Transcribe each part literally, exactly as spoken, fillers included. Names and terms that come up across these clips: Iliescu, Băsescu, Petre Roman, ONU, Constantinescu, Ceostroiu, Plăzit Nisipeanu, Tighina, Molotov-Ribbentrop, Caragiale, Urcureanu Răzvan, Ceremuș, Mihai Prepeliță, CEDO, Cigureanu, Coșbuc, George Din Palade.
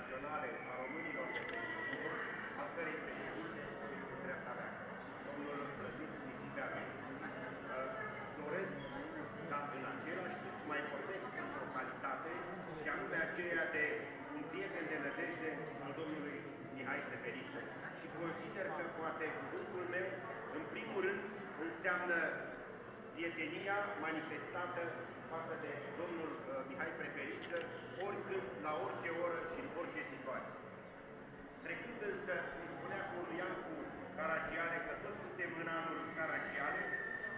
naționale a românilor de pe Cigureanu, al cărei președinte este dreapta mea, domnul Plăzit Nisipeanu. Doresc, dar în același timp mai vorbesc într-o calitate, și anume aceea de un prieten de nădejde al domnului Mihai Prepeliță. Și consider că poate cuvântul meu, în primul rând, înseamnă prietenia manifestată față de domnul uh, Mihai Prepeliță, oricând, la orice oră și în orice situație. Trecând însă, îmi spunea Coluian cu Caragiale că toți suntem în anul Caragiale,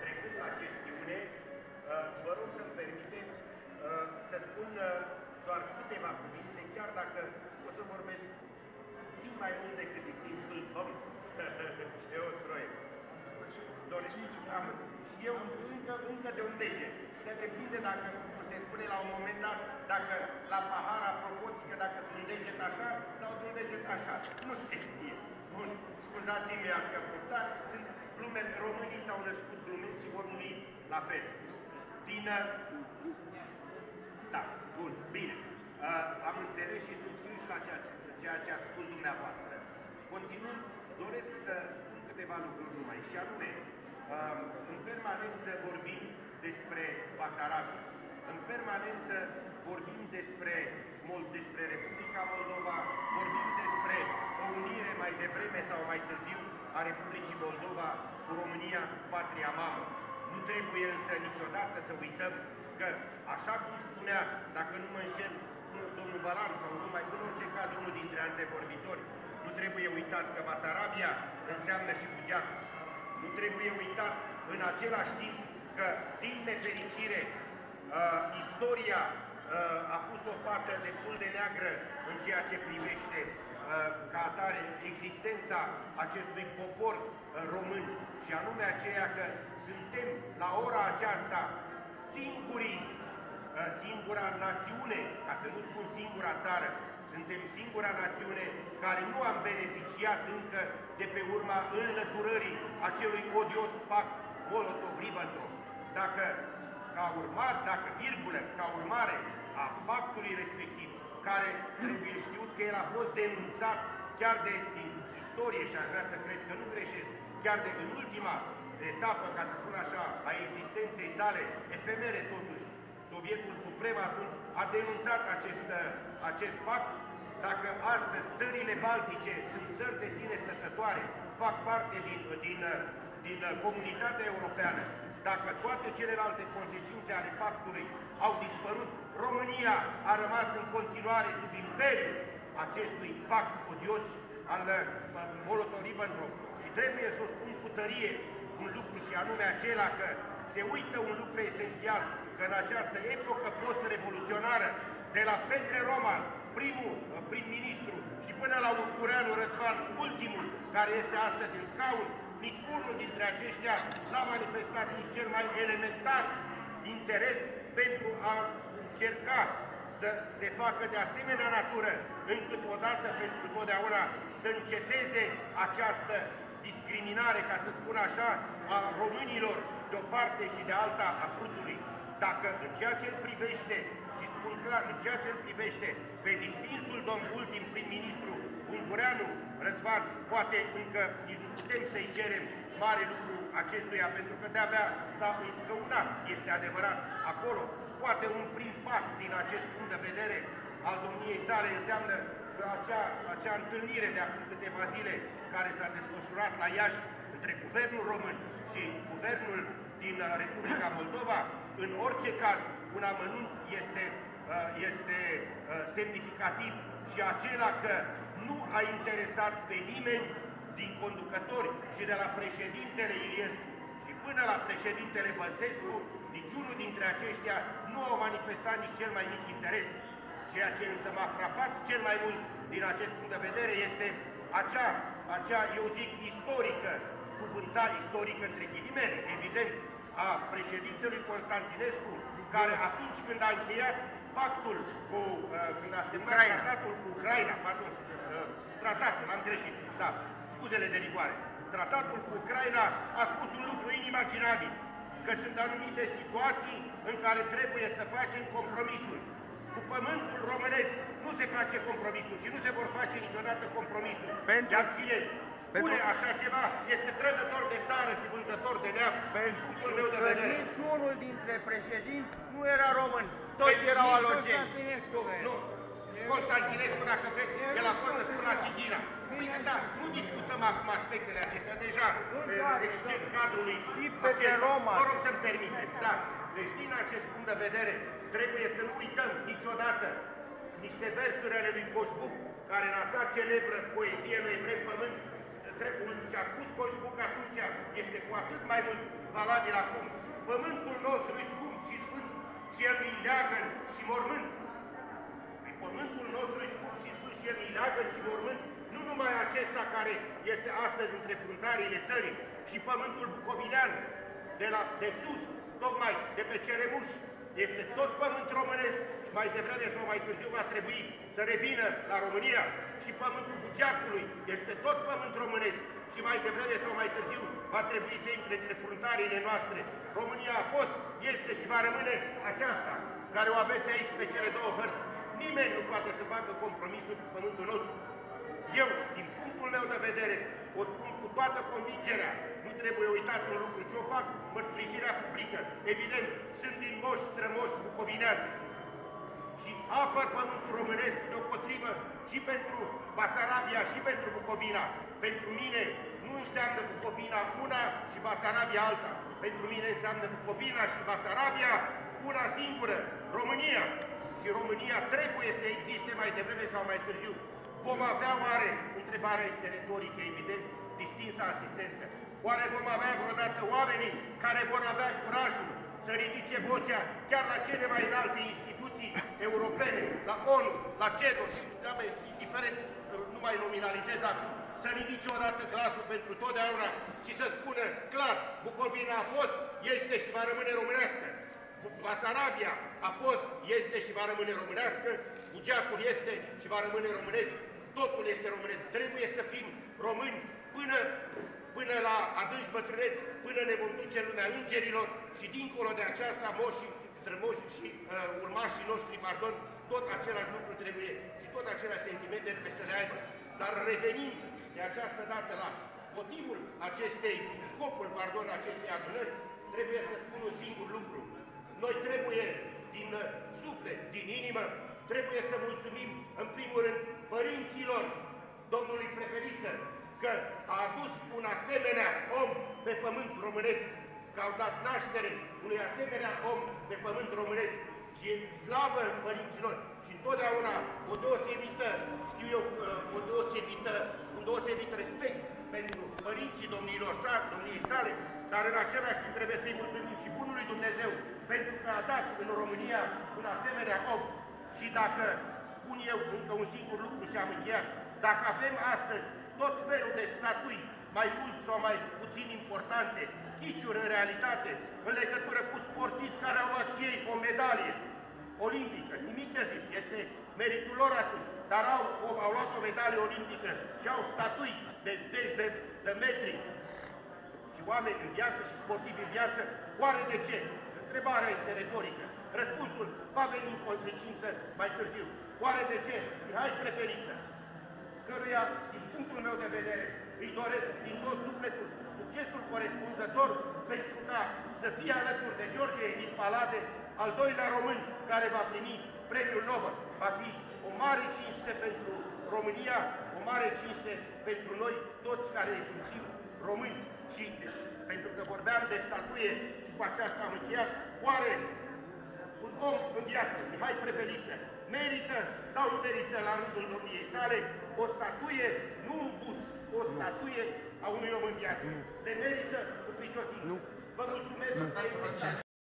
trecând la chestiune, uh, vă rog să-mi permiteți uh, să spun uh, doar câteva cuvinte, chiar dacă o să vorbesc puțin mai mult decât distinsul domn Ceostroiu. Am, și eu încă, încă de un deget. Dar depinde dacă, cum se spune la un moment dat, dacă la pahar apropoți că dacă de un deget așa sau de un deget așa. Nu se știe. Bun, scuzați-mi acea postare, sunt glume, românii s-au născut glumeți și vor muri la fel. Bine. Da, bun, bine. Uh, am înțeles și subscriu și la ceea ce, ceea ce ați spus dumneavoastră. Continuând, doresc să spun câteva lucruri numai. Și anume, uh, în permanență vorbim despre Basarabia. În permanență vorbim despre, despre Republica Moldova, vorbim despre o unire mai devreme sau mai târziu a Republicii Moldova cu România, patria mamă. Nu trebuie însă niciodată să uităm că, așa cum spunea, dacă nu mă înșel, domnul Balan sau numai în orice caz unul dintre antevorbitori, nu trebuie uitat că Basarabia înseamnă și Bugeacul. Nu trebuie uitat în același timp că, din nefericire, uh, istoria uh, a pus o pată destul de neagră în ceea ce privește uh, ca atare existența acestui popor uh, român, și anume aceea că suntem la ora aceasta singurii, uh, singura națiune, ca să nu spun singura țară, suntem singura națiune care nu am beneficiat încă de pe urma înlăturării acelui odios pact Molotov-Ribbentrop. Dacă, ca urmare, dacă virgulă, ca urmare a pactului respectiv, care trebuie știut că el a fost denunțat chiar de din istorie, și aș vrea să cred că nu greșesc, chiar de în ultima etapă, ca să spun așa, a existenței sale, efemere totuși, Sovietul Suprem atunci a denunțat acest, acest pact. Dacă astăzi țările baltice sunt țări de sine stătătoare, fac parte din, din, din comunitatea europeană, dacă toate celelalte consecințe ale pactului au dispărut, România a rămas în continuare sub imperiul acestui pact odios al Molotov-Ribbentrop. Și trebuie să o spun cu tărie un lucru, și anume acela că se uită un lucru esențial, că în această epocă post-revoluționară, de la Petre Roman, primul prim-ministru, și până la Urcureanu Răzvan, ultimul, care este astăzi în scaun, nici unul dintre aceștia n-a manifestat nici cel mai elementar interes pentru a încerca să se facă de asemenea natură, încât odată pentru totdeauna să înceteze această discriminare, ca să spun așa, a românilor de o parte și de alta a Prutului. Dacă în ceea ce îl privește, și spun clar, în ceea ce îl privește pe distinsul domn ultim prim-ministru Urcureanu Răzvan, poate încă nici nu putem să-i cerem mare lucru acestuia, pentru că de-abia s-a înscăunat, este adevărat, acolo. Poate un prim pas din acest punct de vedere al domniei sale înseamnă acea, acea întâlnire de acum câteva zile care s-a desfășurat la Iași între guvernul român și guvernul din Republica Moldova. În orice caz, un amănunt este, este semnificativ, și acela că nu a interesat pe nimeni din conducători și de la președintele Iliescu și până la președintele Băsescu, niciunul dintre aceștia nu au manifestat nici cel mai mic interes. Ceea ce însă m-a frapat cel mai mult din acest punct de vedere este acea, acea eu zic, istorică, cuvântare istorică între ghilimele, evident, a președintelui Constantinescu, care atunci când a încheiat pactul cu, uh, când a semnat Ucraina. tratatul cu Ucraina, pardon, uh, tratatul, am greșit, da, scuzele de rigoare, tratatul cu Ucraina a spus un lucru inimaginabil, că sunt anumite situații în care trebuie să facem compromisuri. Cu pământul românesc nu se face compromisul și nu se vor face niciodată compromisul. Pentru... Iar cine spune așa ceva este trădător de țară și vânzător de neam. Pentru că niciunul dintre președinți nu era român. Toți erau alogeni. Nu, Constantinescu, dacă vreți, el a fost născut la Tighina. Bine, da, nu discutăm acum aspectele acestea, deja exced cadrului acesta. Mă rog să-mi permiteți, da. Deci, din acest punct de vedere, trebuie să nu uităm niciodată niște versuri ale lui Coșbuc, care în asta celebră poezie lui evrei pământ, ce a spus Coșbuc atunci este cu atât mai mult valabil acum. Pământul nostru e scump și sfânt și el îi leagă și mormânt. Pământul nostru e scump și sfânt și el îi leagă și mormânt. Nu numai acesta care este astăzi între fruntarile țării și pământul bucovinean de, la, de sus, tocmai de pe Ceremuș, este tot pământ românesc și mai devreme sau mai târziu va trebui să revină la România. Și pământul Buceacului este tot pământ românesc și mai devreme sau mai târziu va trebui să intre între fruntarile noastre. România a fost, este și va rămâne aceasta care o aveți aici pe cele două hărți. Nimeni nu poate să facă compromisul cu pământul nostru. Eu, din punctul meu de vedere, o spun cu toată convingerea. Nu trebuie uitat un lucru, ce o fac, mărturisirea publică. Evident, sunt din moși, strămoși, bucovineani. Și apăr pământul românesc deopotrivă și pentru Basarabia și pentru Bucovina. Pentru mine nu înseamnă Bucovina una și Basarabia alta. Pentru mine înseamnă Bucovina și Basarabia una singură, România. Și România trebuie să existe mai devreme sau mai târziu. Vom avea oare, întrebarea este retorică, evident, distinsa asistență. Oare vom avea vreodată oamenii care vor avea curajul să ridice vocea chiar la cele mai înalte instituții europene, la ONU, la CEDO și, indiferent, nu mai nominalizez acum, să ridice odată glasul pentru totdeauna și să spună clar, Bucovina a fost, este și va rămâne românească. Basarabia a fost, este și va rămâne românească. Bugeacul este și va rămâne românesc. Totul este românesc. Trebuie să fim români până... până la adânci bătrâneți, până ne vom duce în lumea îngerilor și dincolo de aceasta moșii, strămoșii și uh, urmașii noștri, pardon, tot același lucru trebuie și tot același sentimente trebuie să le aibă. Dar revenind de această dată la motivul acestei, scopul, pardon, acestei adunări, trebuie să spun un singur lucru. Noi trebuie, din suflet, din inimă, trebuie să mulțumim, în primul rând, părinților domnului Prepeliță, că a adus un asemenea om pe pământ românesc, că au dat naștere unui asemenea om pe pământ românesc și e slavă părinților și întotdeauna o deosebită, știu eu, o deosebită, un deosebit respect pentru părinții domnilor sale, domniei sale, dar în același timp trebuie să-i mulțumim și bunului Dumnezeu pentru că a dat în România un asemenea om. Și dacă spun eu încă un singur lucru și am încheiat, dacă avem astăzi tot felul de statui, mai mult sau mai puțin importante, chiciuri în realitate, în legătură cu sportiți care au luat și ei o medalie olimpică. Nimic de zis, este meritul lor atunci, dar au, au luat o medalie olimpică și au statui de zeci de, de metri. Și oameni în viață și sportivi în viață, oare de ce? Întrebarea este retorică. Răspunsul va veni în consecință mai târziu. Oare de ce? Mihai Prepeliță, căruia, din punctul meu de vedere, îi doresc din tot sufletul succesul corespunzător pentru ca să fie alături de George Din Palade, al doilea român care va primi premiul Nobel. Va fi o mare cinste pentru România, o mare cinste pentru noi toți care ne simțim români. Și pentru că vorbeam de statuie și cu aceasta am încheiat, oare un om în viață, Mihai Prepeliță, merită sau nu merită la rândul domniei sale o statuie, nu un bust, o statuie a unui om în viață. Le merită cu picior. Vă mulțumesc să